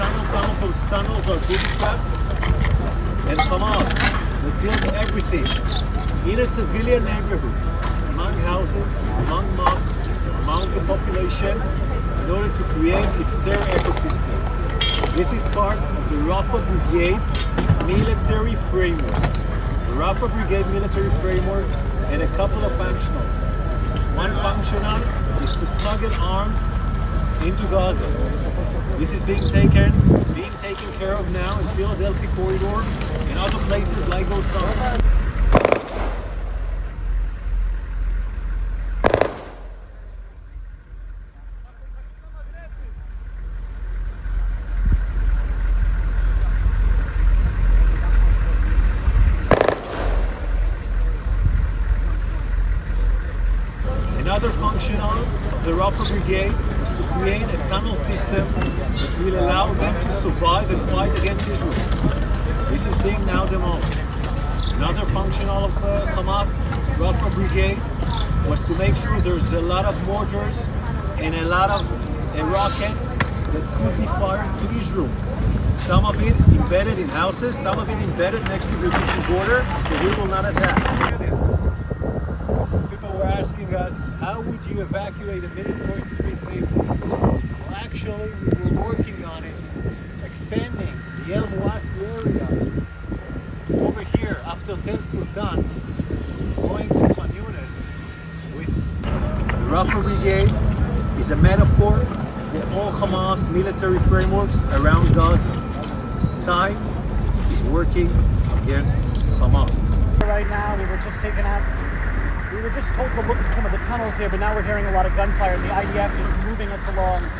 tunnels. Some of those tunnels are booby trapped. And Hamas has built everything in a civilian neighborhood, among houses, among mosques, among the population, in order to create its terror ecosystem. This is part of the Rafa Brigade military framework. The Rafa Brigade military framework had a couple of functionals. One functional is to smuggle arms into Gaza. This is being taken care of now in Philadelphia corridor and other places like those tunnels. Another function of the Rafa Brigade is to create a tunnel system that will allow them to survive and fight against Israel. This is being now demolished. Another function of Hamas Rafa Brigade was to make sure there's a lot of mortars and a lot of rockets that could be fired to Israel. Some of it embedded in houses, some of it embedded next to the Egyptian border, so we will not attack. Us, how would you evacuate a military street safely? Well, actually, we were working on it, expanding the El Muas area over here after Tel Sultan, going to Manunas. The Rafa Brigade is a metaphor for all Hamas military frameworks around Gaza. Time is working against Hamas. Right now, we were just taken out. We were just told to look at some of the tunnels here, but now we're hearing a lot of gunfire, and the IDF is moving us along